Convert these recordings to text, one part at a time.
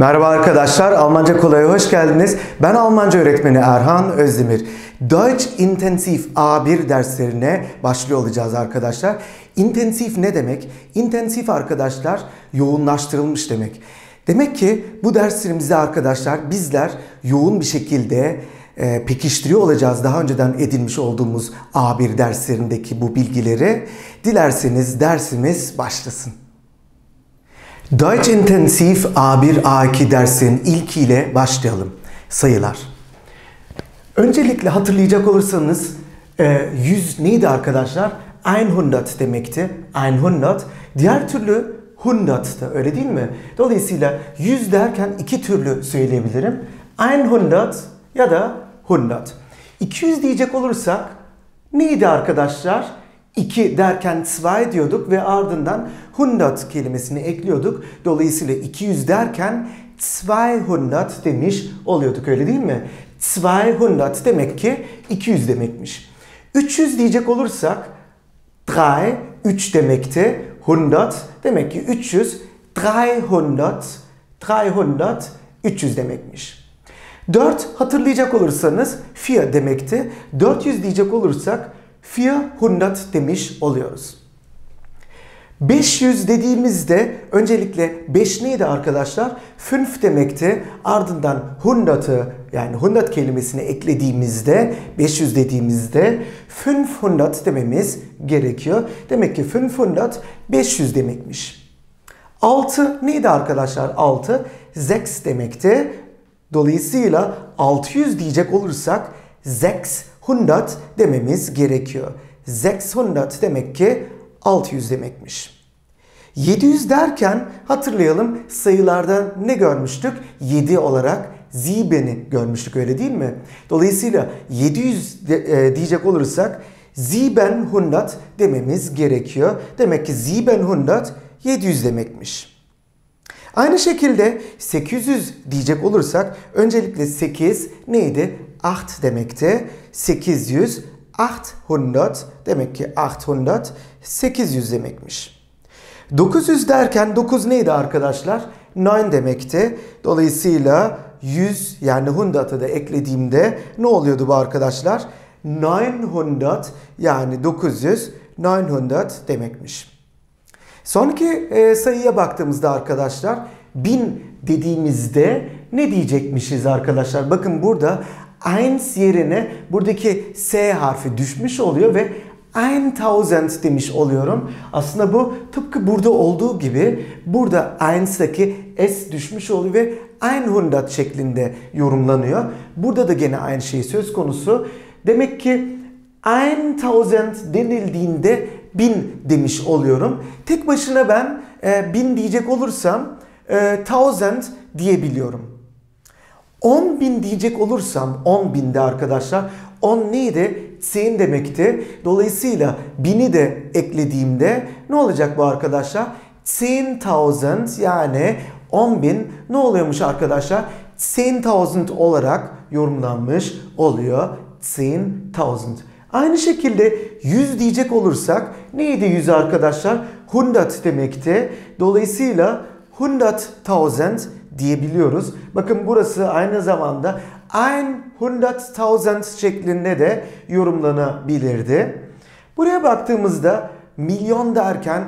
Merhaba arkadaşlar, Almanca Kolay'a hoş geldiniz. Ben Almanca öğretmeni Erhan Özdemir. Deutsch Intensiv A1 derslerine başlıyor olacağız arkadaşlar. Intensif ne demek? Intensif arkadaşlar yoğunlaştırılmış demek. Demek ki bu derslerimizde arkadaşlar bizler yoğun bir şekilde pekiştiriyor olacağız daha önceden edinmiş olduğumuz A1 derslerindeki bu bilgileri. Dilerseniz dersimiz başlasın. Deutsch Intensiv A1, A2 dersinin ilkiyle başlayalım. Sayılar. Öncelikle hatırlayacak olursanız 100 neydi arkadaşlar? 100 demekti. 100. Diğer türlü 100'tı, öyle değil mi? Dolayısıyla 100 derken iki türlü söyleyebilirim. 100 ya da 100. 200 diyecek olursak neydi arkadaşlar? 2 derken 2 diyorduk ve ardından 100 kelimesini ekliyorduk. Dolayısıyla 200 derken 200 demiş oluyorduk, öyle değil mi? 200 demek ki 200 demekmiş. 300 diyecek olursak 3 demekti. 100 demek ki 300, 300, 300 demekmiş. 4 hatırlayacak olursanız 4 demekti. 400 diyecek olursak 400 demiş oluyoruz. 500 dediğimizde öncelikle 5 neydi arkadaşlar? 5 demekti. Ardından 100'ı yani 100 kelimesini eklediğimizde 500 dediğimizde 500 dememiz gerekiyor. Demek ki 500 500 demekmiş. 6 neydi arkadaşlar? 6 6 demekti. Dolayısıyla 600 diyecek olursak 600 dememiz gerekiyor. 600 demek ki 600 demekmiş. 700 derken hatırlayalım sayılarda ne görmüştük? 7 olarak sieben'i görmüştük, öyle değil mi? Dolayısıyla 700 diyecek olursak 700 dememiz gerekiyor. Demek ki 700 700 demekmiş. Aynı şekilde 800 diyecek olursak öncelikle 8 neydi? 8 demekti. 800, 800 demek ki 800, 800 demekmiş. 900 derken 9 neydi arkadaşlar? 9 demekti. Dolayısıyla 100 yani 100'ı da eklediğimde ne oluyordu bu arkadaşlar? 900 yani 900, 900 demekmiş. Sonraki sayıya baktığımızda arkadaşlar 1000 dediğimizde ne diyecekmişiz arkadaşlar? Bakın burada 1 yerine buradaki S harfi düşmüş oluyor ve 1000 demiş oluyorum. Aslında bu tıpkı burada olduğu gibi burada 1'daki S düşmüş oluyor ve 100 şeklinde yorumlanıyor. Burada da gene aynı şey söz konusu. Demek ki 1000 denildiğinde 1000 demiş oluyorum. Tek başına ben 1000 diyecek olursam 1000 diyebiliyorum. 10.000 diyecek olursam 10.000'de arkadaşlar 10 neydi? 10 demekti. Dolayısıyla 1000'i de eklediğimde ne olacak bu arkadaşlar? 10.000 yani 10.000 ne oluyormuş arkadaşlar? 10.000 olarak yorumlanmış oluyor. 10.000. Aynı şekilde 100 diyecek olursak neydi 100 arkadaşlar? 100 demekti. Dolayısıyla 100.000 diyebiliyoruz. Bakın burası aynı zamanda 100.000 şeklinde de yorumlanabilirdi. Buraya baktığımızda milyon derken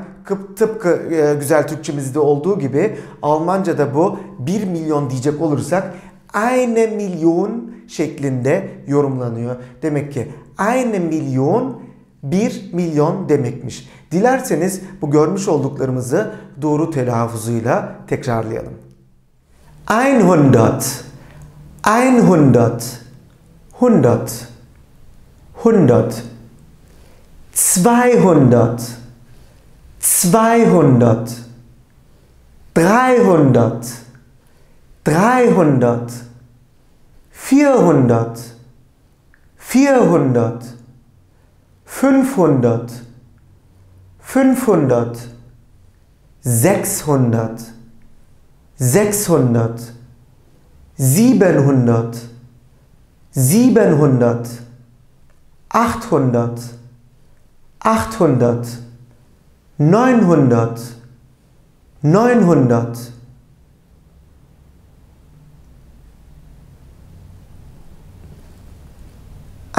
tıpkı güzel Türkçemizde olduğu gibi Almanca'da bu 1 milyon diyecek olursak eine Million şeklinde yorumlanıyor. Demek ki eine Million 1 milyon demekmiş. Dilerseniz bu görmüş olduklarımızı doğru telaffuzuyla tekrarlayalım. 100, 100, 100, 100, 200, 200, 300, 300, 400, 400, 500, 500, 600, 600, 700, 700, 800, 800, 900, 900,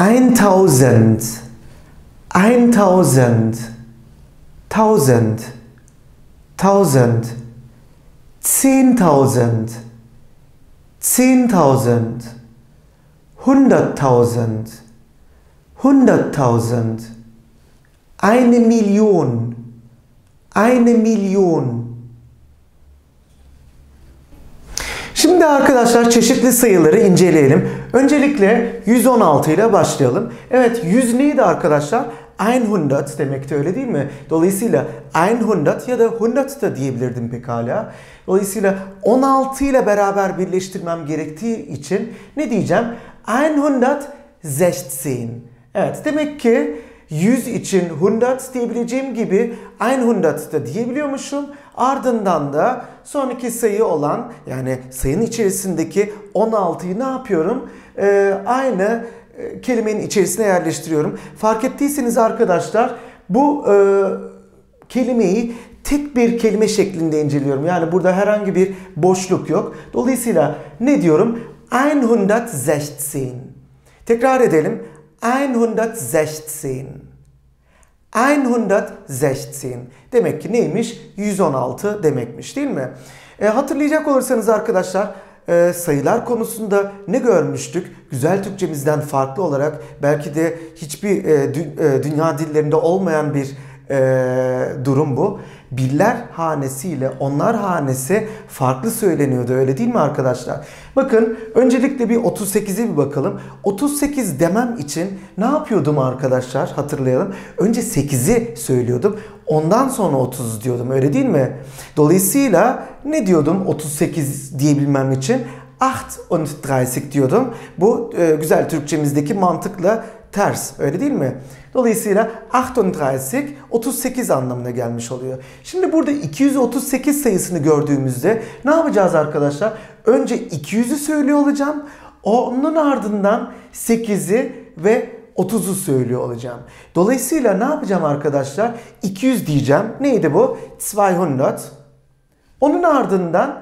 1000, 10.000, 10.000, 100.000, 100.000, 1 Million, 1 Million. Şimdi arkadaşlar çeşitli sayıları inceleyelim. Öncelikle 116 ile başlayalım. Evet, 100 neydi arkadaşlar? 100 demekti, öyle değil mi? Dolayısıyla 100 ya da 100 da diyebilirdim pekala. Dolayısıyla 16 ile beraber birleştirmem gerektiği için ne diyeceğim? 116. Evet, demek ki 100 için 100 diyebileceğim gibi 100 da diyebiliyormuşum. Ardından da sonraki sayı olan, yani sayının içerisindeki 16'yı ne yapıyorum? Aynı kelimenin içerisine yerleştiriyorum. Fark ettiyseniz arkadaşlar bu kelimeyi tek bir kelime şeklinde inceliyorum. Yani burada herhangi bir boşluk yok. Dolayısıyla ne diyorum? 116. Tekrar edelim. 116. 116. Demek ki neymiş? 116 demekmiş, değil mi? Hatırlayacak olursanız arkadaşlar sayılar konusunda ne görmüştük? Güzel Türkçemizden farklı olarak belki de hiçbir dünya dillerinde olmayan bir durum bu. Biller hanesi ile onlar hanesi farklı söyleniyordu, öyle değil mi arkadaşlar? Bakın, öncelikle bir 38'e bir bakalım. 38 demem için ne yapıyordum arkadaşlar? Hatırlayalım. Önce 8'i söylüyordum. Ondan sonra 30 diyordum, öyle değil mi? Dolayısıyla ne diyordum 38 diyebilmem için? 38 diyordum. Bu güzel Türkçemizdeki mantıkla ters, öyle değil mi? Dolayısıyla 38, 38 anlamına gelmiş oluyor. Şimdi burada 238 sayısını gördüğümüzde ne yapacağız arkadaşlar? Önce 200'ü söylüyor olacağım. Onun ardından 8'i ve 30'u söylüyor olacağım. Dolayısıyla ne yapacağım arkadaşlar? 200 diyeceğim. Neydi bu? 200. Onun ardından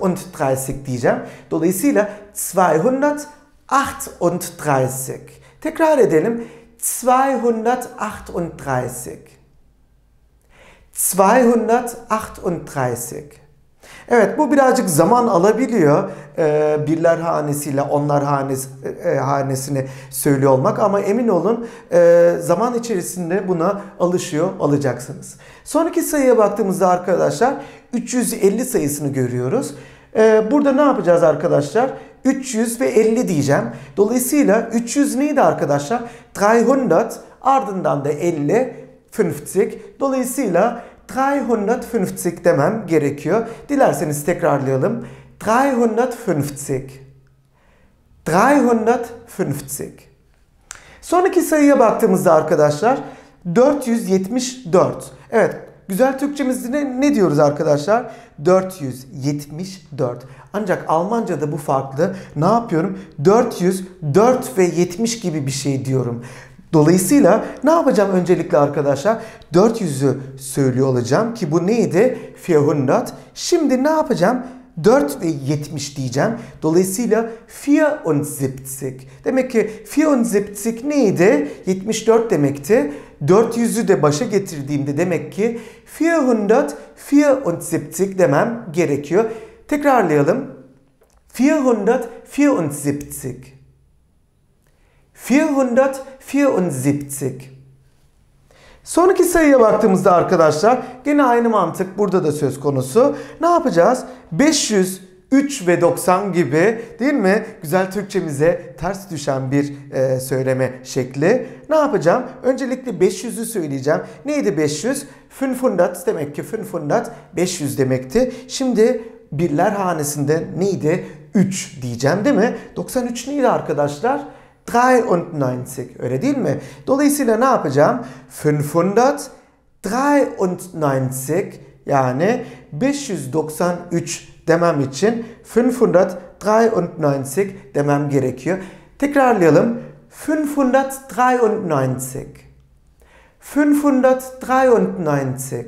38 diyeceğim. Dolayısıyla 238. Tekrar edelim. 238. 238. Evet, bu birazcık zaman alabiliyor. Birler hanesiyle onlar hanesini söylüyor olmak, ama emin olun zaman içerisinde buna alışıyor olacaksınız. Sonraki sayıya baktığımızda arkadaşlar 350 sayısını görüyoruz. Burada ne yapacağız arkadaşlar? 300 ve 50 diyeceğim. Dolayısıyla 300 neydi arkadaşlar? 300, ardından da 50, 50. Dolayısıyla 350 demem gerekiyor. Dilerseniz tekrarlayalım. 350. 350. Sonraki sayıya baktığımızda arkadaşlar 474. Evet, güzel Türkçemizde ne diyoruz arkadaşlar? 474. Ancak Almanca'da bu farklı. Ne yapıyorum? 404 ve 70 gibi bir şey diyorum. Dolayısıyla ne yapacağım öncelikle arkadaşlar? 400'ü söylüyor olacağım ki bu neydi? 400. Şimdi ne yapacağım? 4 ve 70 diyeceğim. Dolayısıyla 74. Demek ki 74 neydi? 74 demekti. 400'ü de başa getirdiğimde demek ki 474 demem gerekiyor. Tekrarlayalım. 474. 474. Sonraki sayıya baktığımızda arkadaşlar gene aynı mantık burada da söz konusu. Ne yapacağız? 503 ve 90 gibi, değil mi? Güzel Türkçemize ters düşen bir söyleme şekli. Ne yapacağım? Öncelikle 500'ü söyleyeceğim. Neydi 500? 500 demek ki 500, 500 demekti. Şimdi birler hanesinde neydi? 3 diyeceğim, değil mi? 93 neydi arkadaşlar? 93, öyle değil mi? Dolayısıyla ne yapacağım? 593, yani 593 demem için 593 demem gerekiyor. Tekrarlayalım. 593. 593.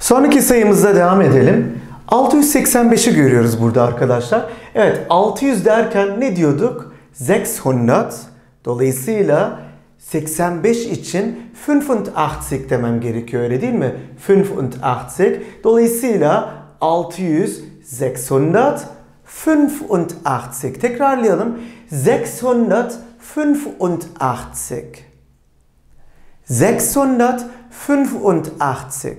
Sonraki sayımıza devam edelim. 685'i görüyoruz burada arkadaşlar. Evet, 600 derken ne diyorduk? 600. Dolayısıyla 85 için 85 demem gerekiyor, öyle değil mi? 85. Dolayısıyla 600, 600, 85. Tekrarlayalım. 685. 685.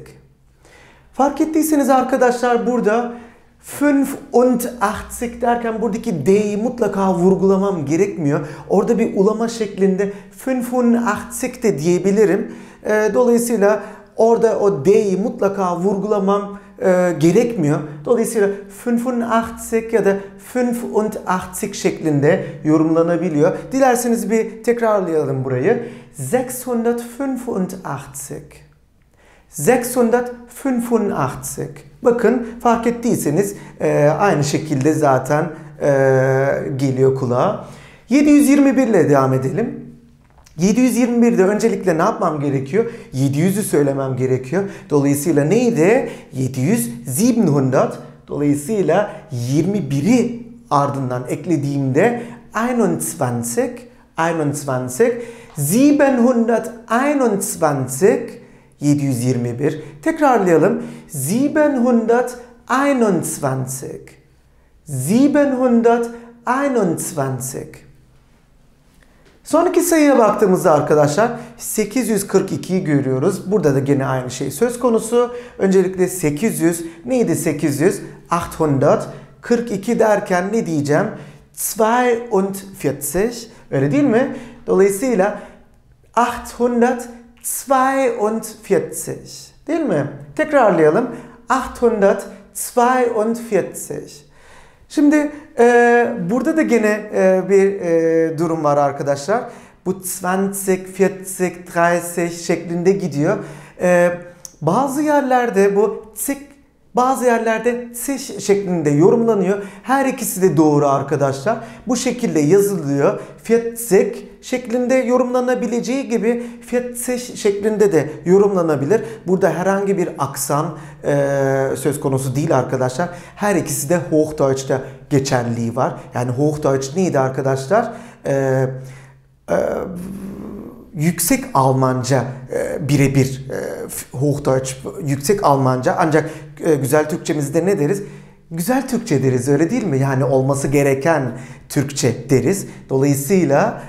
Fark ettiyseniz arkadaşlar burada 85 derken buradaki D'yi mutlaka vurgulamam gerekmiyor. Orada bir ulama şeklinde 85 de diyebilirim. Dolayısıyla orada o D'yi mutlaka vurgulamam gerekmiyor. Dolayısıyla 85 ya da 85 şeklinde yorumlanabiliyor. Dilerseniz bir tekrarlayalım burayı. 685. 685. Bakın fark ettiyseniz aynı şekilde zaten geliyor kulağa. 721 ile devam edelim. 721'de öncelikle ne yapmam gerekiyor? 700'ü söylemem gerekiyor. Dolayısıyla neydi? 700, 700. Dolayısıyla 21'i ardından eklediğimde 21, 721, 721. Tekrarlayalım. 721. 721. Sonraki sayıya baktığımızda arkadaşlar 842'yi görüyoruz. Burada da gene aynı şey söz konusu. Öncelikle 800 neydi 800? 842 derken ne diyeceğim? 42. Öyle değil mi? Dolayısıyla 842. Değil mi? Tekrarlayalım. 842. Şimdi burada da gene bir durum var arkadaşlar. Bu 20, 40, 30 şeklinde gidiyor. Bazı yerlerde bu tık, bazı yerlerde tık şeklinde yorumlanıyor. Her ikisi de doğru arkadaşlar. Bu şekilde yazılıyor. 40 şeklinde yorumlanabileceği gibi 40 şeklinde de yorumlanabilir. Burada herhangi bir aksan söz konusu değil arkadaşlar. Her ikisi de Hochdeutsch'ta geçerliği var. Yani Hochdeutsch neydi arkadaşlar? Yüksek Almanca birebir Hochdeutsch yüksek Almanca, ancak güzel Türkçemizde ne deriz? Güzel Türkçe deriz, öyle değil mi? Yani olması gereken Türkçe deriz. Dolayısıyla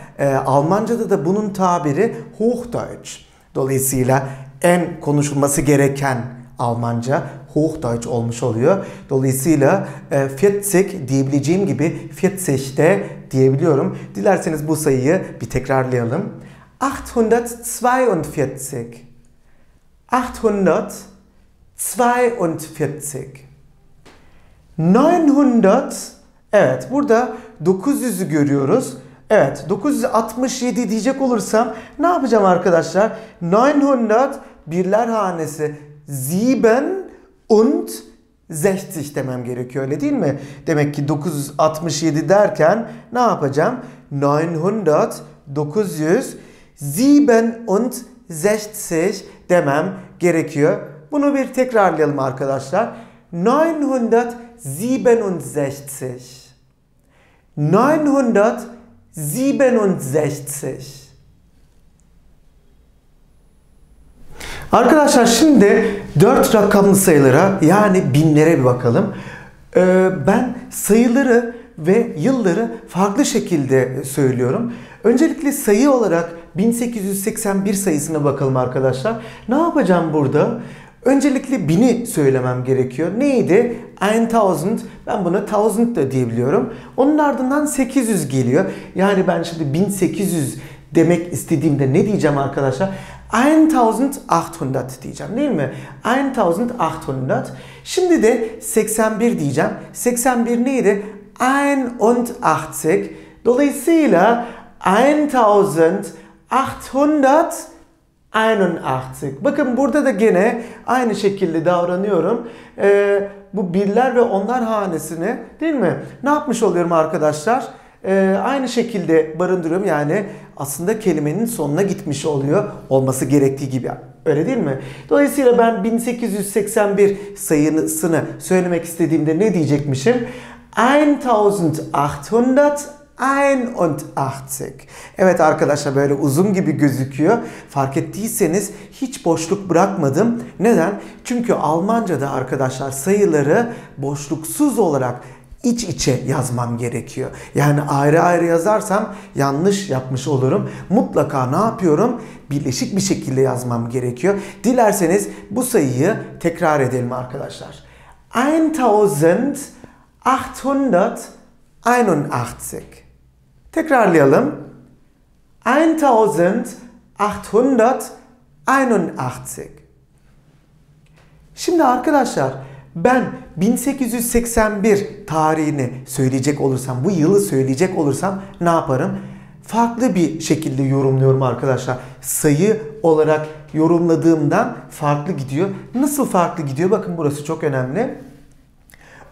Almanca'da da bunun tabiri Hochdeutsch. Dolayısıyla en konuşulması gereken Almanca Hochdeutsch olmuş oluyor. Dolayısıyla 40 diyebileceğim gibi 40'te diyebiliyorum. Dilerseniz bu sayıyı bir tekrarlayalım. 842. 842. 900. Evet, burada 900'ü görüyoruz. Evet, 967 diyecek olursam ne yapacağım arkadaşlar? 900 birler hanesi 67 demem gerekiyor, öyle değil mi? Demek ki 967 derken ne yapacağım? 967 demem gerekiyor. Bunu bir tekrarlayalım arkadaşlar. 967. 967. Arkadaşlar şimdi 4 rakamlı sayılara, yani binlere bir bakalım. Ben sayıları ve yılları farklı şekilde söylüyorum. Öncelikle sayı olarak 1881 sayısına bakalım arkadaşlar. Ne yapacağım burada? Öncelikle bini söylemem gerekiyor. Neydi? 1000. Ben buna 1000 da diyebiliyorum. Onun ardından 800 geliyor. Yani ben şimdi 1800 demek istediğimde ne diyeceğim arkadaşlar? 1800 diyeceğim, değil mi? 1800. Şimdi de 81 diyeceğim. 81 neydi? 81. Dolayısıyla 1881. Bakın burada da gene aynı şekilde davranıyorum. Bu birler ve onlar hanesini, değil mi? Ne yapmış oluyorum arkadaşlar? Aynı şekilde barındırıyorum. Yani aslında kelimenin sonuna gitmiş oluyor. Olması gerektiği gibi. Öyle değil mi? Dolayısıyla ben 1881 sayısını söylemek istediğimde ne diyecekmişim? 1881. 81. Evet arkadaşlar, böyle uzun gibi gözüküyor. Fark ettiyseniz hiç boşluk bırakmadım. Neden? Çünkü Almanca'da arkadaşlar sayıları boşluksuz olarak iç içe yazmam gerekiyor. Yani ayrı ayrı yazarsam yanlış yapmış olurum. Mutlaka ne yapıyorum? Birleşik bir şekilde yazmam gerekiyor. Dilerseniz bu sayıyı tekrar edelim arkadaşlar. 1881. Tekrarlayalım. 1881. Şimdi arkadaşlar, ben 1881 tarihini söyleyecek olursam, bu yılı söyleyecek olursam ne yaparım? Farklı bir şekilde yorumluyorum arkadaşlar. Sayı olarak yorumladığımdan farklı gidiyor. Nasıl farklı gidiyor? Bakın, burası çok önemli.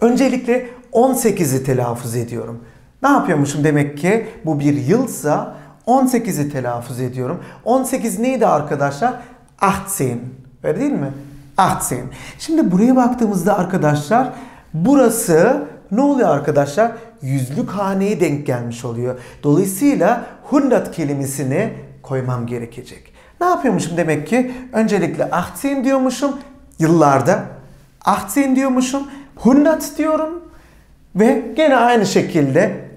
Öncelikle 18'i telaffuz ediyorum. Ne yapıyormuşum? Demek ki bu bir yılsa 18'i telaffuz ediyorum. 18 neydi arkadaşlar? 18. Öyle değil mi? 18. Şimdi buraya baktığımızda arkadaşlar, burası ne oluyor arkadaşlar? Yüzlük haneye denk gelmiş oluyor. Dolayısıyla 100 kelimesini koymam gerekecek. Ne yapıyormuşum demek ki? Öncelikle 18 diyormuşum. Yıllarda 18 diyormuşum. 100 diyorum. Ve gene aynı şekilde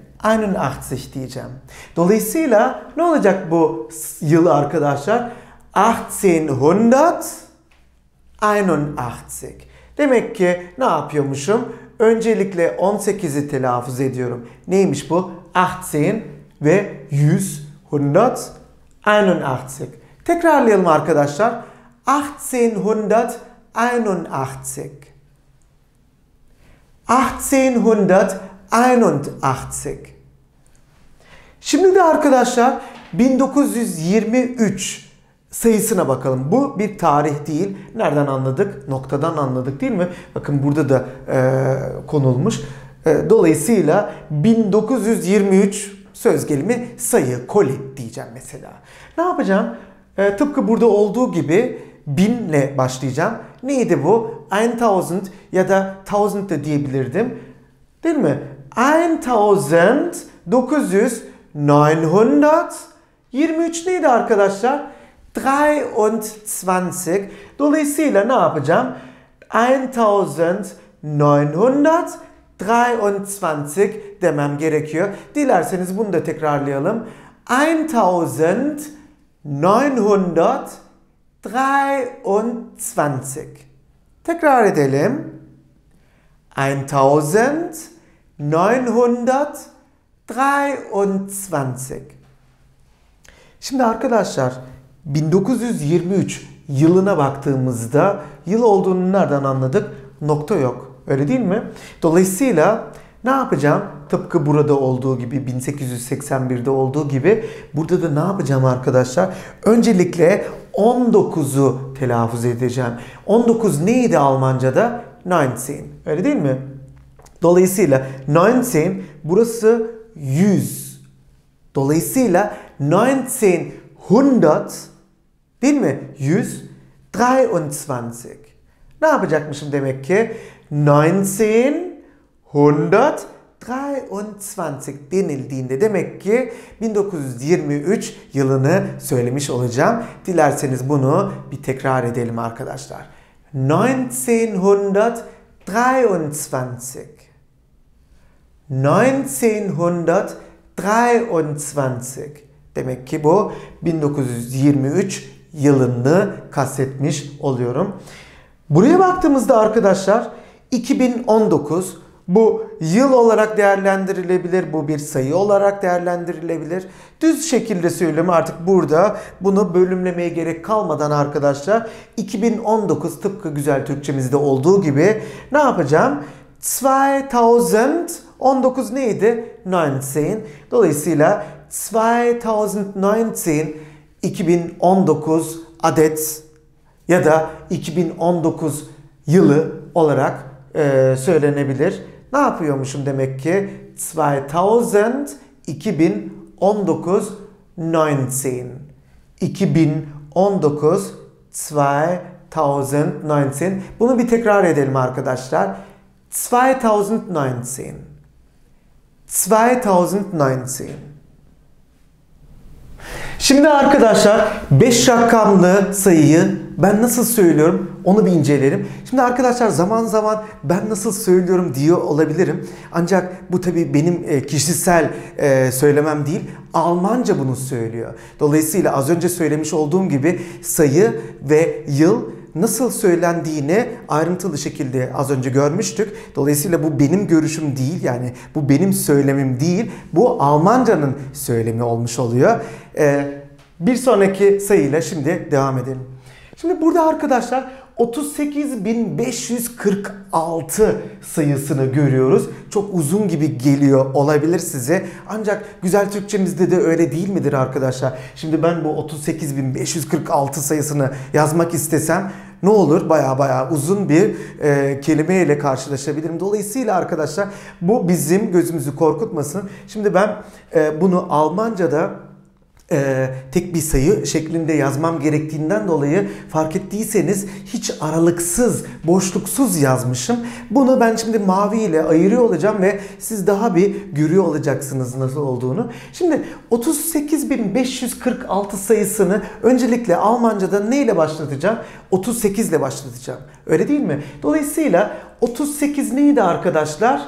81 diyeceğim. Dolayısıyla ne olacak bu yıl arkadaşlar? 1881. Demek ki ne yapıyormuşum? Öncelikle 18'i telaffuz ediyorum. Neymiş bu? 18 ve 100, 181. Tekrarlayalım arkadaşlar. 1881. 1881. Şimdi de arkadaşlar 1923 sayısına bakalım. Bu bir tarih değil. Nereden anladık? Noktadan anladık değil mi? Bakın, burada da konulmuş. Dolayısıyla 1923 söz gelimi sayı, koli diyeceğim mesela. Ne yapacağım? Tıpkı burada olduğu gibi 1000 ile başlayacağım. Neydi bu? 1000 ya da 1000 de diyebilirdim. Değil mi? 1923 neydi arkadaşlar? 23. Dolayısıyla ne yapacağım? 1923 demem gerekiyor. Dilerseniz bunu da tekrarlayalım. 1923. Tekrar edelim. 1923. Şimdi arkadaşlar 1923 yılına baktığımızda yıl olduğunu nereden anladık? Nokta yok. Öyle değil mi? Dolayısıyla ne yapacağım? Tıpkı burada olduğu gibi, 1881'de olduğu gibi burada da ne yapacağım arkadaşlar? Öncelikle 19'u telaffuz edeceğim. 19 neydi Almanca'da? 19. Öyle değil mi? Dolayısıyla 19, burası 100. Dolayısıyla 1900 değil mi? 123. Ne yapacakmışım demek ki? 1923 denildiğinde demek ki 1923 yılını söylemiş olacağım. Dilerseniz bunu bir tekrar edelim arkadaşlar. 1923. 1923. Demek ki bu 1923 yılını kastetmiş oluyorum. Buraya baktığımızda arkadaşlar 2019, bu yıl olarak değerlendirilebilir, bu bir sayı olarak değerlendirilebilir. Düz şekilde söyleyeyim, artık burada bunu bölümlemeye gerek kalmadan arkadaşlar 2019 tıpkı güzel Türkçemizde olduğu gibi ne yapacağım? 2019 neydi? 19. Dolayısıyla 2019 adet ya da 2019 yılı olarak söylenebilir. Ne yapıyormuşum demek ki? 2019 2019. Bunu bir tekrar edelim arkadaşlar. 2019. 2019. Şimdi arkadaşlar 5 rakamlı sayıyı ben nasıl söylüyorum onu bir inceleyelim. Şimdi arkadaşlar zaman zaman ben nasıl söylüyorum diyor olabilirim. Ancak bu tabii benim kişisel söylemem değil. Almanca bunu söylüyor. Dolayısıyla az önce söylemiş olduğum gibi sayı ve yıl nasıl söylendiğini ayrıntılı şekilde az önce görmüştük. Dolayısıyla bu benim görüşüm değil, yani bu benim söylemim değil. Bu Almanca'nın söylemi olmuş oluyor. Bir sonraki sayıyla şimdi devam edelim. Şimdi burada arkadaşlar 38.546 sayısını görüyoruz. Çok uzun gibi geliyor olabilir size. Ancak güzel Türkçemizde de öyle değil midir arkadaşlar? Şimdi ben bu 38.546 sayısını yazmak istesem ne olur? Baya uzun bir kelimeyle karşılaşabilirim. Dolayısıyla arkadaşlar bu bizim gözümüzü korkutmasın. Şimdi ben bunu Almanca'da tek bir sayı şeklinde yazmam gerektiğinden dolayı fark ettiyseniz hiç aralıksız, boşluksuz yazmışım. Bunu ben şimdi mavi ile ayırıyor olacağım ve siz daha bir görüyor olacaksınız nasıl olduğunu. Şimdi 38.546 sayısını öncelikle Almanca'da ne ile başlatacağım? 38 ile başlatacağım. Öyle değil mi? Dolayısıyla 38 neydi arkadaşlar?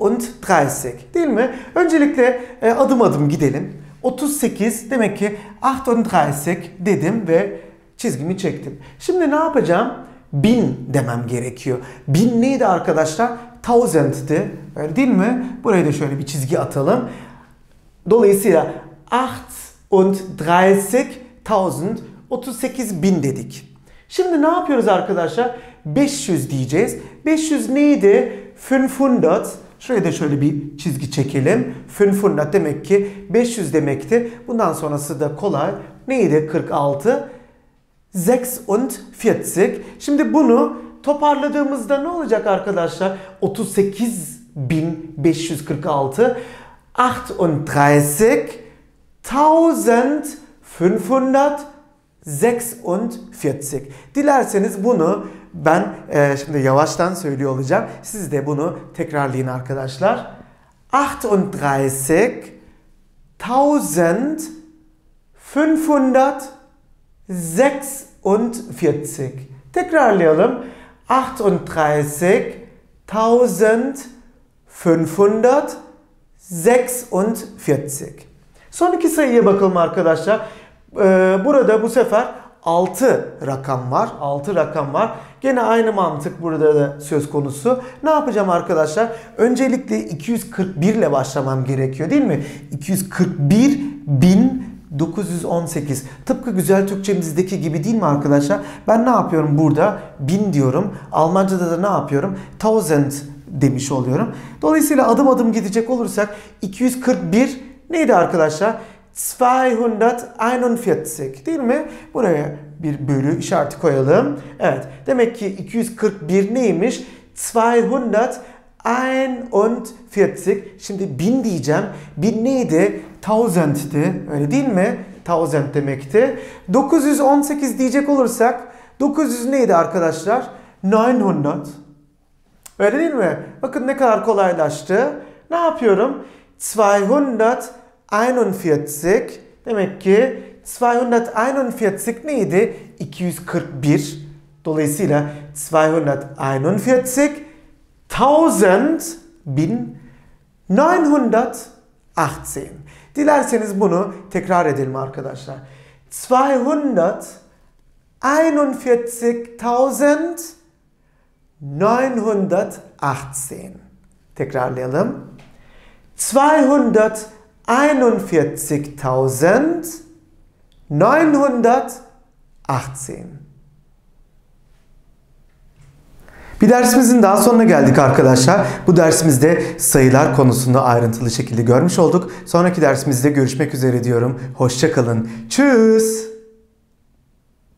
38 değil mi? Öncelikle adım adım gidelim. 38 demek ki 38 dedim ve çizgimi çektim. Şimdi ne yapacağım? 1000 demem gerekiyor. 1000 neydi arkadaşlar? 1000'di. Öyle değil mi? Buraya da şöyle bir çizgi atalım. Dolayısıyla 38 1000, 38 bin dedik. Şimdi ne yapıyoruz arkadaşlar? 500 diyeceğiz. 500 neydi? 500. Şuraya da şöyle bir çizgi çekelim. 500 demek ki 500 demekti. Bundan sonrası da kolay. Neydi? 46. 46. Şimdi bunu toparladığımızda ne olacak arkadaşlar? 38.546. 38. 1546. Dilerseniz bunu ben şimdi yavaştan söylüyor olacağım. Siz de bunu tekrarlayın arkadaşlar. 38.546. Tekrarlayalım. 38.546. Son iki sayıya bakalım arkadaşlar. Burada bu sefer 6 rakam var. 6 rakam var. Gene aynı mantık burada da söz konusu. Ne yapacağım arkadaşlar? Öncelikle 241 ile başlamam gerekiyor değil mi? 241.918. Tıpkı güzel Türkçemizdeki gibi değil mi arkadaşlar? Ben ne yapıyorum burada? 1000 diyorum. Almanca'da da ne yapıyorum? 1000 demiş oluyorum. Dolayısıyla adım adım gidecek olursak 241 neydi arkadaşlar? 241 değil mi? Buraya bir bölü işareti koyalım. Evet. Demek ki 241 neymiş? 241. Şimdi 1000 diyeceğim. 1000 neydi? 1000'ti. Öyle değil mi? 1000 demekti. 918 diyecek olursak 900 neydi arkadaşlar? 900. Öyle değil mi? Bakın ne kadar kolaylaştı. Ne yapıyorum? 241 demek ki 241 neydi? 241. Dolayısıyla 241 1918. Dilerseniz bunu tekrar edelim arkadaşlar. 241.918. Tekrarlayalım. 241.918. Bir dersimizin daha sonuna geldik arkadaşlar. Bu dersimizde sayılar konusunu ayrıntılı şekilde görmüş olduk. Sonraki dersimizde görüşmek üzere diyorum. Hoşça kalın. Tschüss.